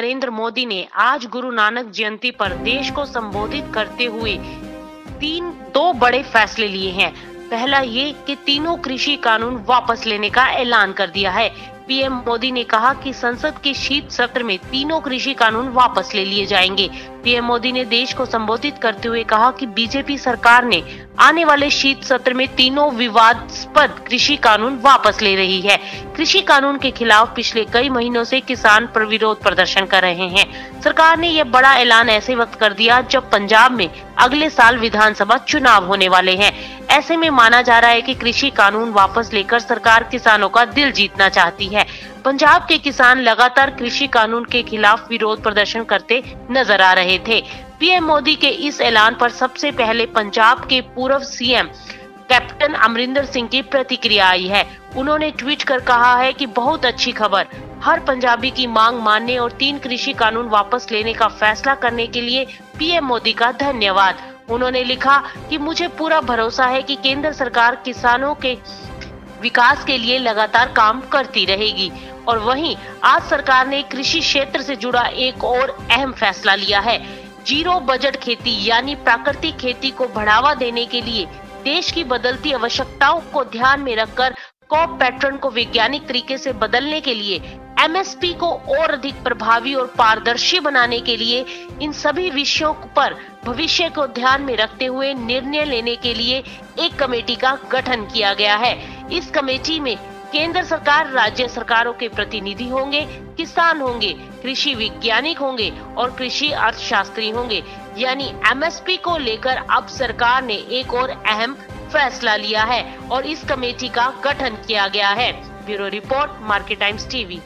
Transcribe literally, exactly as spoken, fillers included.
नरेंद्र मोदी ने आज गुरु नानक जयंती पर देश को संबोधित करते हुए तीन दो बड़े फैसले लिए हैं। पहला ये कि तीनों कृषि कानून वापस लेने का ऐलान कर दिया है। पीएम मोदी ने कहा कि संसद के शीत सत्र में तीनों कृषि कानून वापस ले लिए जाएंगे। पीएम मोदी ने देश को संबोधित करते हुए कहा कि बीजेपी सरकार ने आने वाले शीत सत्र में तीनों विवादास्पद कृषि कानून वापस ले रही है। कृषि कानून के खिलाफ पिछले कई महीनों से किसान विरोध प्रदर्शन कर रहे हैं। सरकार ने यह बड़ा ऐलान ऐसे वक्त कर दिया जब पंजाब में अगले साल विधानसभा चुनाव होने वाले हैं। ऐसे में माना जा रहा है कि कृषि कानून वापस लेकर सरकार किसानों का दिल जीतना चाहती है। पंजाब के किसान लगातार कृषि कानून के खिलाफ विरोध प्रदर्शन करते नजर आ रहे थे। पीएम मोदी के इस ऐलान पर सबसे पहले पंजाब के पूर्व सीएम कैप्टन अमरिंदर सिंह की प्रतिक्रिया आई है। उन्होंने ट्वीट कर कहा है कि बहुत अच्छी खबर, हर पंजाबी की मांग मानने और तीन कृषि कानून वापस लेने का फैसला करने के लिए पीएम मोदी का धन्यवाद। उन्होंने लिखा कि मुझे पूरा भरोसा है कि केंद्र सरकार किसानों के विकास के लिए लगातार काम करती रहेगी। और वहीं आज सरकार ने कृषि क्षेत्र से जुड़ा एक और अहम फैसला लिया है। जीरो बजट खेती यानी प्राकृतिक खेती को बढ़ावा देने के लिए देश की बदलती आवश्यकताओं को ध्यान में रखकर क्रॉप पैटर्न को वैज्ञानिक तरीके से बदलने के लिए, एमएसपी को और अधिक प्रभावी और पारदर्शी बनाने के लिए, इन सभी विषयों पर भविष्य को ध्यान में रखते हुए निर्णय लेने के लिए एक कमेटी का गठन किया गया है। इस कमेटी में केंद्र सरकार, राज्य सरकारों के प्रतिनिधि होंगे, किसान होंगे, कृषि वैज्ञानिक होंगे और कृषि अर्थशास्त्री होंगे। यानी एमएसपी को लेकर अब सरकार ने एक और अहम फैसला लिया है और इस कमेटी का गठन किया गया है। Bureau report, market Times TV.